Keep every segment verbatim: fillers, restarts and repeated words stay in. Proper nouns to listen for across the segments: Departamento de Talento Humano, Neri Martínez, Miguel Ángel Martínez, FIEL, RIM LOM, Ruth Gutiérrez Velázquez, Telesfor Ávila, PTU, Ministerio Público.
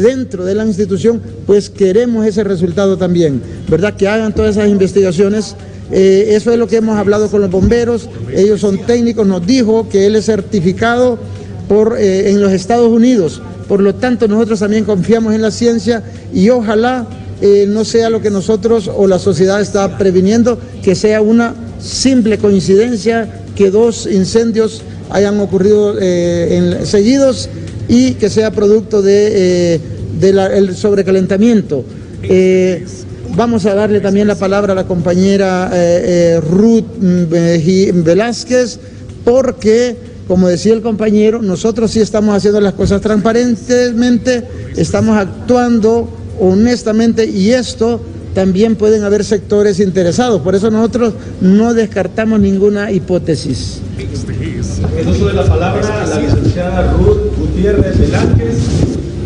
Dentro de la institución, pues queremos ese resultado también, ¿verdad? Que hagan todas esas investigaciones. Eh, eso es lo que hemos hablado con los bomberos. Ellos son técnicos, nos dijo que él es certificado por, eh, en los Estados Unidos. Por lo tanto, nosotros también confiamos en la ciencia y ojalá eh, no sea lo que nosotros o la sociedad está previniendo, que sea una simple coincidencia que dos incendios hayan ocurrido eh, en, seguidos y que sea producto de, eh, de la, el sobrecalentamiento. Eh, Vamos a darle también la palabra a la compañera eh, eh, Ruth eh, Velázquez, porque, como decía el compañero, nosotros sí estamos haciendo las cosas transparentemente, estamos actuando honestamente y esto también pueden haber sectores interesados. Por eso nosotros no descartamos ninguna hipótesis. En uso de la palabra, la licenciada Ruth Gutiérrez Velázquez,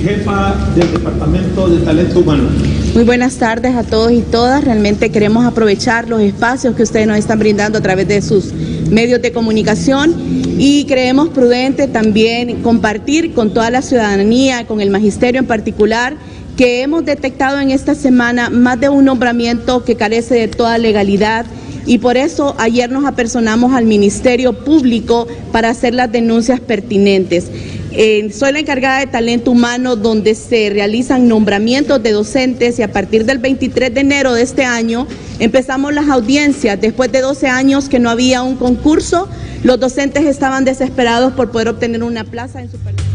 jefa del Departamento de Talento Humano. Muy buenas tardes a todos y todas. Realmente queremos aprovechar los espacios que ustedes nos están brindando a través de sus medios de comunicación y creemos prudente también compartir con toda la ciudadanía, con el magisterio en particular, que hemos detectado en esta semana más de un nombramiento que carece de toda legalidad. Y por eso ayer nos apersonamos al Ministerio Público para hacer las denuncias pertinentes. Eh, soy la encargada de Talento Humano, donde se realizan nombramientos de docentes y a partir del veintitrés de enero de este año empezamos las audiencias. Después de doce años que no había un concurso, los docentes estaban desesperados por poder obtener una plaza en su partido.